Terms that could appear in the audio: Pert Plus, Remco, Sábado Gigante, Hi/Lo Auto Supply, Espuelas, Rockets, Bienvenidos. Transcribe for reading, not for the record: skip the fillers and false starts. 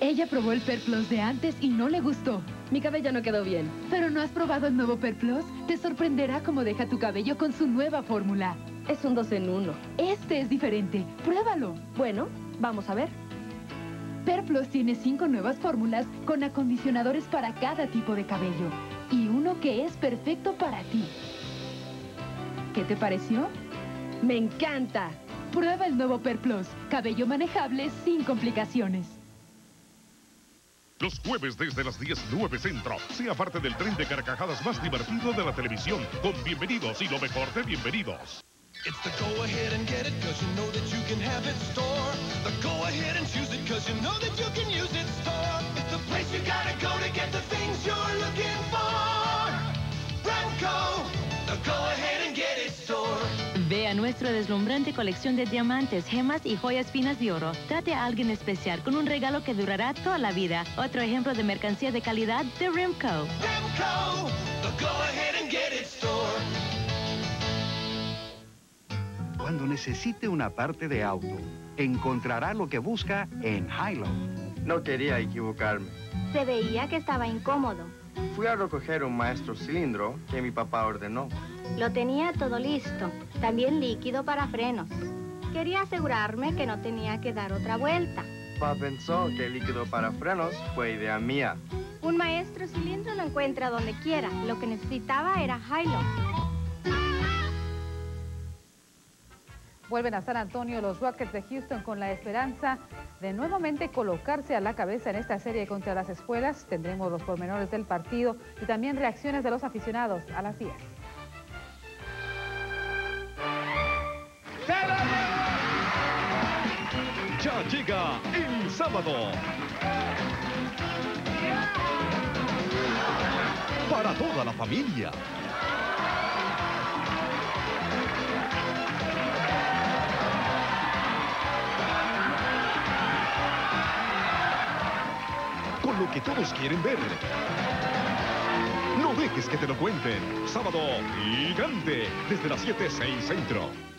Ella probó el Pert Plus de antes y no le gustó. Mi cabello no quedó bien. ¿Pero no has probado el nuevo Pert Plus? Te sorprenderá cómo deja tu cabello con su nueva fórmula. Es un 2 en 1. Este es diferente. Pruébalo. Bueno, vamos a ver. Pert Plus tiene 5 nuevas fórmulas con acondicionadores para cada tipo de cabello. Y uno que es perfecto para ti. ¿Qué te pareció? ¡Me encanta! Prueba el nuevo Pert Plus. Cabello manejable sin complicaciones. Los jueves desde las 10:09 Centro. Sea parte del tren de carcajadas más divertido de la televisión. Con Bienvenidos y lo mejor de Bienvenidos. It's the go ahead and get it, cause you know that you can have it store. The go ahead and choose it, cause you know that you can use it store. It's the place you gotta go to get the things you're looking for. Remco, the go ahead and get it store. Vea nuestra deslumbrante colección de diamantes, gemas y joyas finas de oro. Trate a alguien especial con un regalo que durará toda la vida. Otro ejemplo de mercancía de calidad de Remco. Remco, the go ahead and get it store. Cuando necesite una parte de auto, encontrará lo que busca en Hi/Lo. No quería equivocarme. Se veía que estaba incómodo. Fui a recoger un maestro cilindro que mi papá ordenó. Lo tenía todo listo, también líquido para frenos. Quería asegurarme que no tenía que dar otra vuelta. Papá pensó que el líquido para frenos fue idea mía. Un maestro cilindro lo encuentra donde quiera. Lo que necesitaba era Hi/Lo. Vuelven a San Antonio los Rockets de Houston con la esperanza de nuevamente colocarse a la cabeza en esta serie contra las Espuelas. Tendremos los pormenores del partido y también reacciones de los aficionados a las 10. Ya llega el sábado. Para toda la familia. Lo que todos quieren ver. No dejes que te lo cuenten. Sábado Gigante, desde las 7:06 Centro.